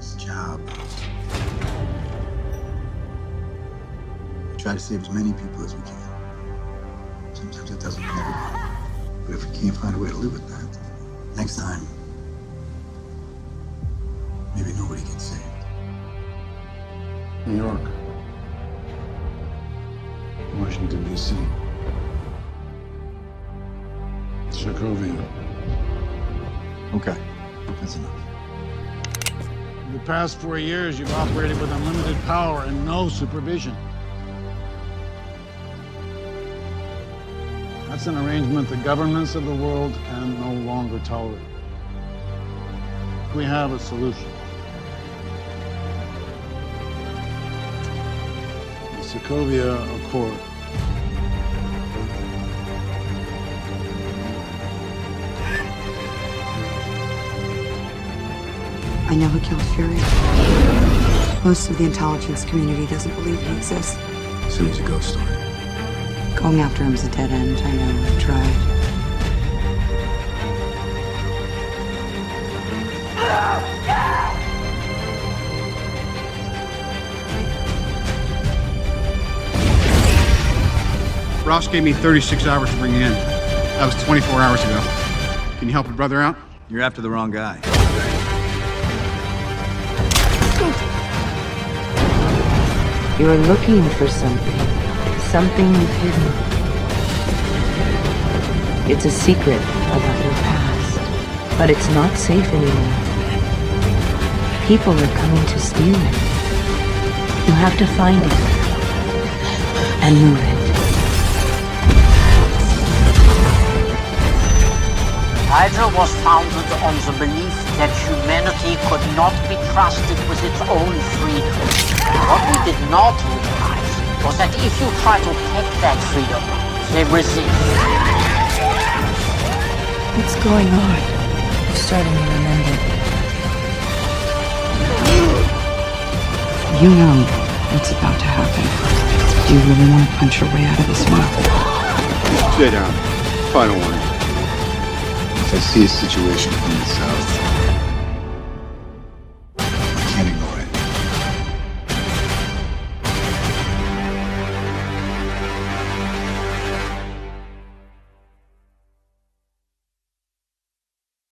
this job. We try to save as many people as we can. Sometimes that doesn't mean everything. But if we can't find a way to live with that, next time, maybe nobody gets saved. New York. Washington, D.C. Sokovia. Okay, that's enough. In the past 4 years, you've operated with unlimited power and no supervision. That's an arrangement the governments of the world can no longer tolerate. We have a solution. The Sokovia Accord. I never killed Fury. Most of the intelligence community doesn't believe he exists. So he's a ghost story. Going after him is a dead end. I know. I've tried. Ross gave me 36 hours to bring you in. That was 24 hours ago. Can you help your brother out? You're after the wrong guy. You're looking for something you've hidden. It's a secret about your past, but it's not safe anymore. People are coming to steal it. You have to find it and move it. Hydra was founded on the belief that humanity could not be trusted with its own freedom. What we did not realize was that if you try to take that freedom, they resist. What's going on? I'm starting to remember. You know what's about to happen. Do you really want to punch your way out of this one? Stay down. Final warning. If I see a situation from the south,